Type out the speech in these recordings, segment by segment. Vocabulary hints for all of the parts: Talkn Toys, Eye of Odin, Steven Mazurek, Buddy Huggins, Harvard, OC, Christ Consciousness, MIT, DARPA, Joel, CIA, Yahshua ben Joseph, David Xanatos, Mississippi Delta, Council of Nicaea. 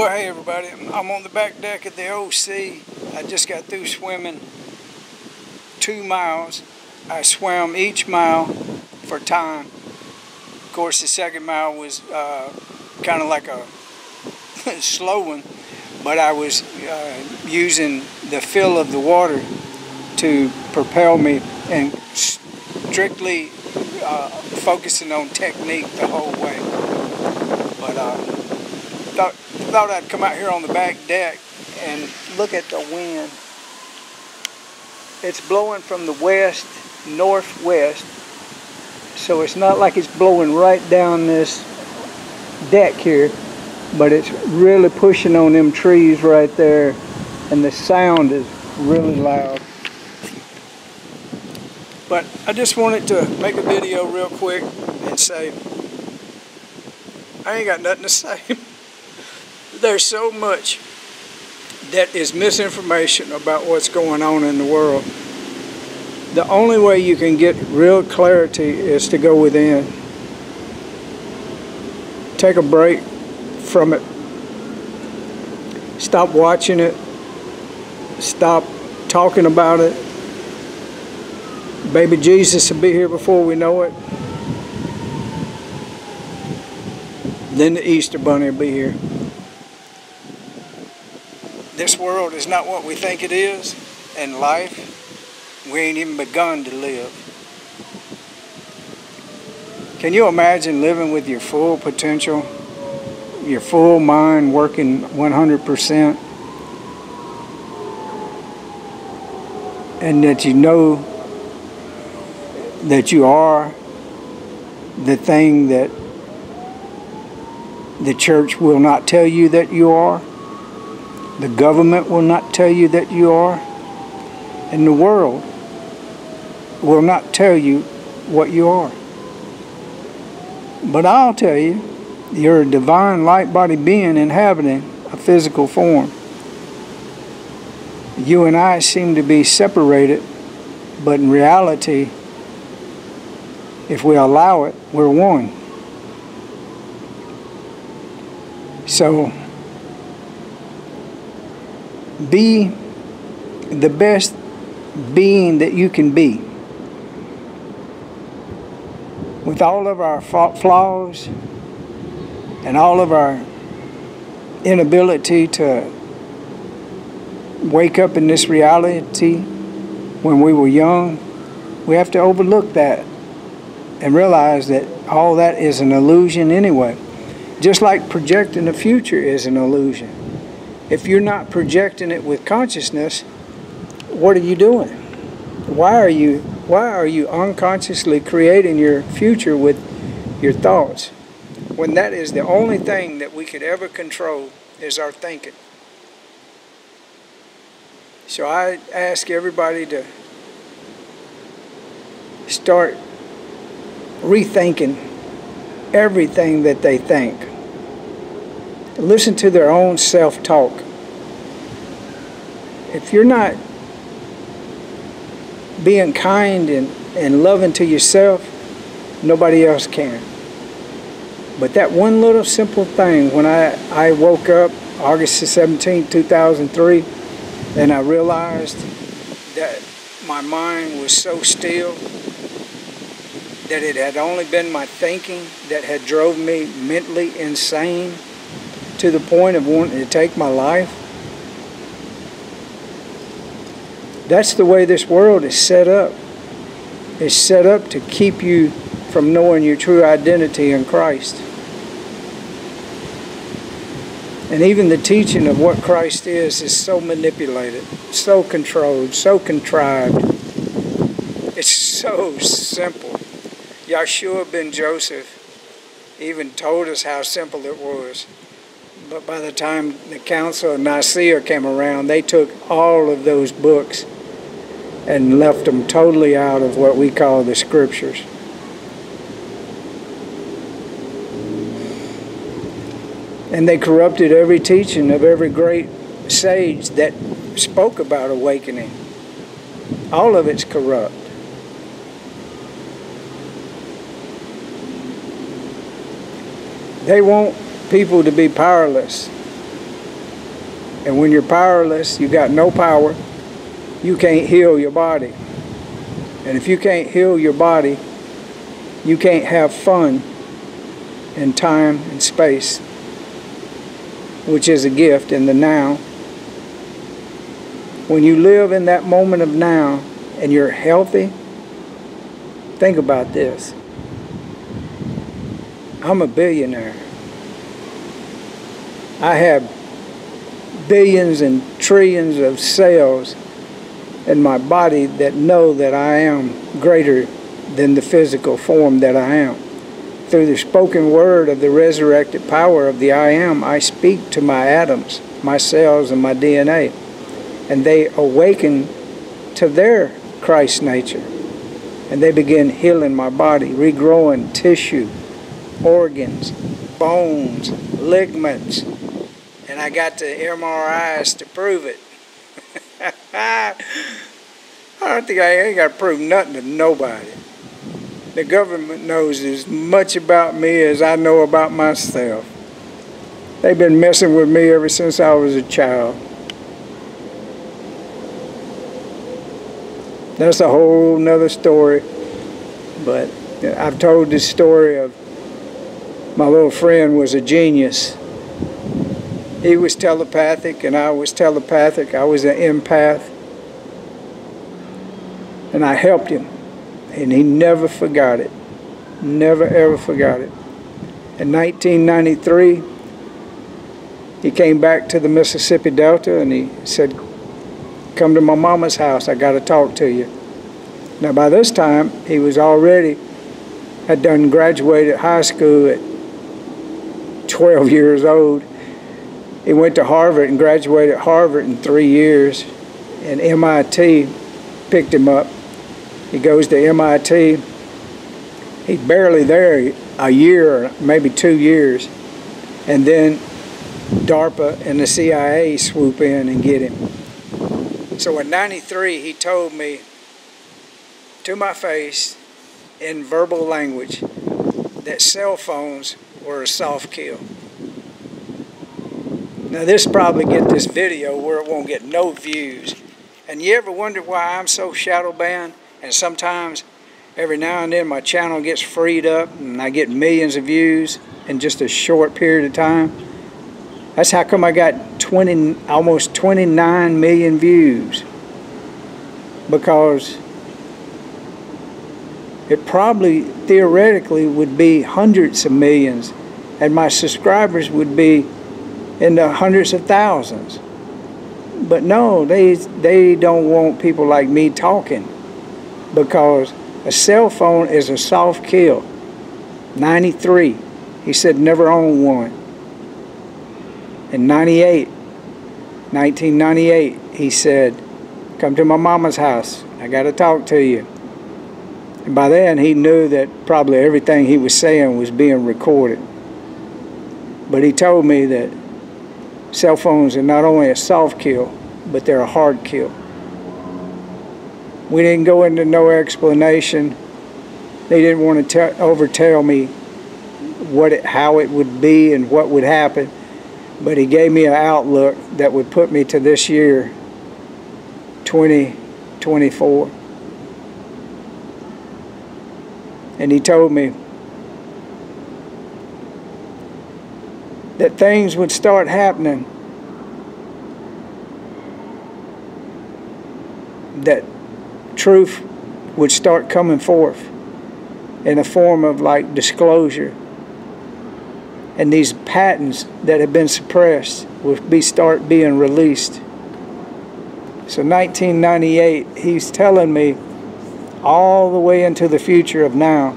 Well, hey everybody, I'm on the back deck of the OC. I just got through swimming 2 miles. I swam each mile for time. Of course, the second mile was kind of like a slow one, but I was using the feel of the water to propel me and strictly focusing on technique the whole way. But thought I'd come out here on the back deck and look at the wind. It's blowing from the west, northwest, so it's not like it's blowing right down this deck here, but it's really pushing on them trees right there, and the sound is really loud. But I just wanted to make a video real quick and say I ain't got nothing to say. There's so much that is misinformation about what's going on in the world. The only way you can get real clarity is to go within. Take a break from it. Stop watching it. Stop talking about it. Baby Jesus will be here before we know it. Then the Easter Bunny will be here. This world is not what we think it is, and life, we ain't even begun to live. Can you imagine living with your full potential, your full mind working 100%, and that you know that you are the thing that the church will not tell you that you are? The government will not tell you that you are, and the world will not tell you what you are. But I'll tell you, you're a divine light-bodied being inhabiting a physical form. You and I seem to be separated, but in reality, if we allow it, we're one. So be the best being that you can be. With all of our flaws and all of our inability to wake up in this reality when we were young, we have to overlook that and realize that all that is an illusion anyway. Just like projecting the future is an illusion. If you're not projecting it with consciousness, what are you doing? Why are you unconsciously creating your future with your thoughts? When that is the only thing that we could ever control is our thinking. So I ask everybody to start rethinking everything that they think. Listen to their own self-talk. If you're not being kind and loving to yourself, nobody else can. But that one little simple thing, when I woke up August 17, 2003, and I realized that my mind was so still that it had only been my thinking that had drove me mentally insane to the point of wanting to take my life. That's the way this world is set up. It's set up to keep you from knowing your true identity in Christ. And even the teaching of what Christ is so manipulated, so controlled, so contrived. It's so simple. Yahshua ben Joseph even told us how simple it was. But by the time the Council of Nicaea came around, they took all of those books and left them totally out of what we call the Scriptures. And they corrupted every teaching of every great sage that spoke about awakening. All of it's corrupt. They want people to be powerless. And when you're powerless, you got no power, you can't heal your body. And if you can't heal your body, you can't have fun in time and space, which is a gift in the now. When you live in that moment of now and you're healthy, think about this. I'm a billionaire. I have billions and trillions of cells in my body that know that I am greater than the physical form that I am. Through the spoken word of the resurrected power of the I am, I speak to my atoms, my cells, and my DNA. And they awaken to their Christ nature. And they begin healing my body, regrowing tissue, organs, bones, ligaments. And I got the MRIs to prove it. I don't think I ain't got to prove nothing to nobody. The government knows as much about me as I know about myself. They've been messing with me ever since I was a child. That's a whole nother story. But I've told this story of my little friend was a genius. He was telepathic and I was telepathic. I was an empath. And I helped him. And he never forgot it. Never ever forgot it. In 1993, he came back to the Mississippi Delta and he said, "Come to my mama's house, I gotta talk to you." Now by this time, he was already, had done graduated high school at 12 years old. He went to Harvard and graduated Harvard in 3 years, and MIT picked him up. He goes to MIT. He's barely there a year, maybe 2 years, and then DARPA and the CIA swoop in and get him. So in '93, he told me to my face in verbal language that cell phones were a soft kill. Now this probably get this video where it won't get no views. And you ever wonder why I'm so shadow banned? And sometimes, every now and then, my channel gets freed up and I get millions of views in just a short period of time. That's how come I got almost 29 million views. Because it probably, theoretically, would be hundreds of millions. And my subscribers would be in the hundreds of thousands. But no, they don't want people like me talking, because a cell phone is a soft kill. 93, he said never owned one. In 1998, he said, "Come to my mama's house, I gotta talk to you." And by then he knew that probably everything he was saying was being recorded. But he told me that cell phones are not only a soft kill, but they're a hard kill. We didn't go into no explanation. They didn't want to overtell me what it, how it would be and what would happen. But he gave me an outlook that would put me to this year, 2024. And he told me that things would start happening that truth would start coming forth in a form of like disclosure, and these patents that have been suppressed would be start being released. So 1998, he's telling me all the way into the future of now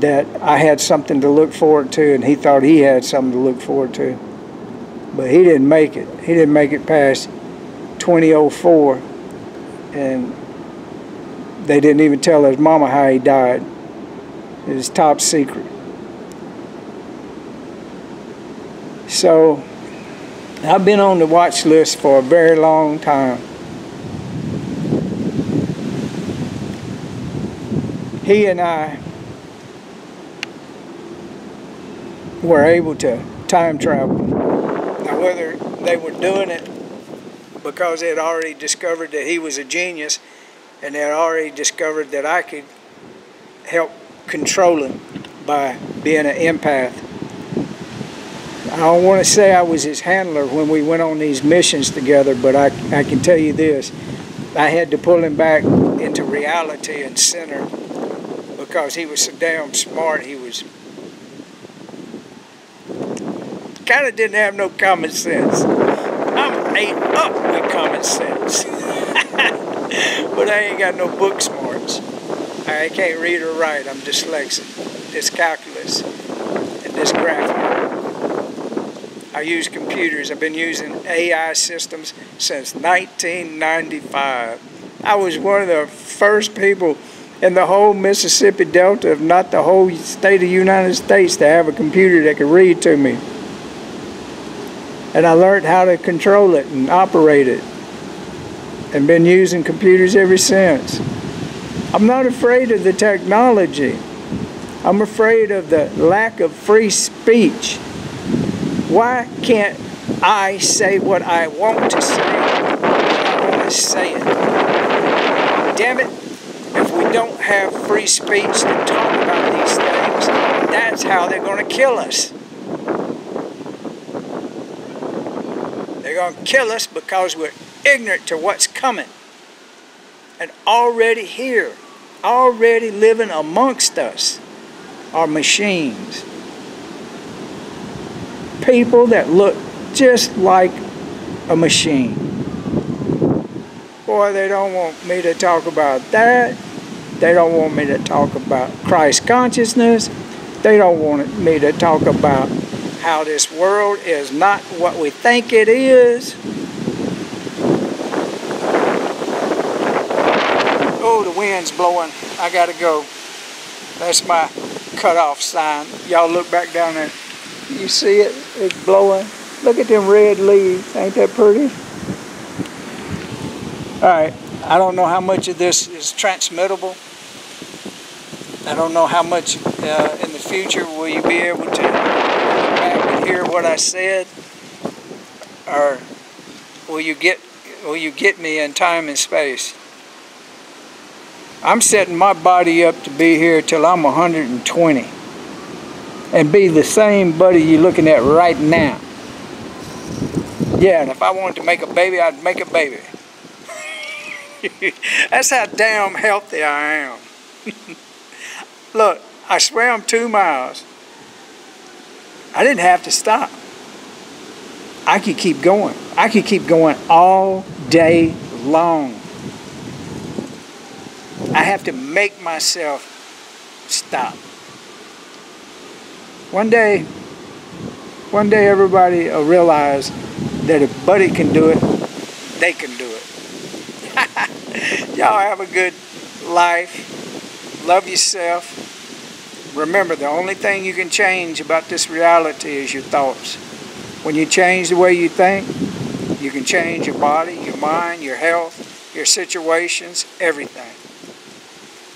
that I had something to look forward to, and he thought he had something to look forward to. But he didn't make it. He didn't make it past 2004, and they didn't even tell his mama how he died. It was top secret. So I've been on the watch list for a very long time. He and I were able to time travel. Now whether they were doing it because they had already discovered that he was a genius, and they had already discovered that I could help control him by being an empath. I don't want to say I was his handler when we went on these missions together, but I can tell you this. I had to pull him back into reality and center because he was so damn smart. He was kind of didn't have no common sense. I'm ate up with common sense. But I ain't got no book smarts. I can't read or write. I'm dyslexic. Dyscalculus and dysgraphia. I use computers. I've been using AI systems since 1995. I was one of the first people in the whole Mississippi Delta, if not the whole state of the United States, to have a computer that could read to me. And I learned how to control it and operate it, and been using computers ever since. I'm not afraid of the technology. I'm afraid of the lack of free speech. Why can't I say what I want to say when I want to say it? Damn it, if we don't have free speech to talk about these things, that's how they're going to kill us. They're going to kill us because we're ignorant to what's coming and already here, already living amongst us are machines. People that look just like a machine. Boy, they don't want me to talk about that. They don't want me to talk about Christ consciousness. They don't want me to talk about how this world is not what we think it is. Oh, the wind's blowing. I gotta go. That's my cutoff sign. Y'all look back down there. You see it? It's blowing. Look at them red leaves. Ain't that pretty? Alright, I don't know how much of this is transmittable. I don't know how much in the future will you be able to hear what I said, or will you get me in time and space? I'm setting my body up to be here till I'm 120 and be the same buddy you're looking at right now. Yeah, and if I wanted to make a baby, I'd make a baby. That's how damn healthy I am. Look, I swam 2 miles. I didn't have to stop. I could keep going. I could keep going all day long. I have to make myself stop. One day everybody will realize that if Buddy can do it, they can do it. Y'all have a good life. Love yourself. Remember, the only thing you can change about this reality is your thoughts. When you change the way you think, you can change your body, your mind, your health, your situations, everything.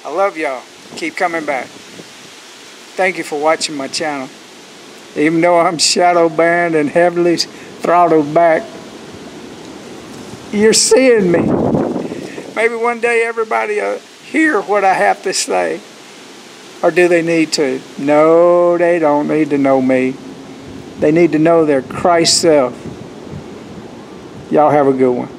I love y'all. Keep coming back. Thank you for watching my channel. Even though I'm shadow banned and heavily throttled back, you're seeing me. Maybe one day everybody will hear what I have to say. Or do they need to? No, they don't need to know me. They need to know their Christ self. Y'all have a good one.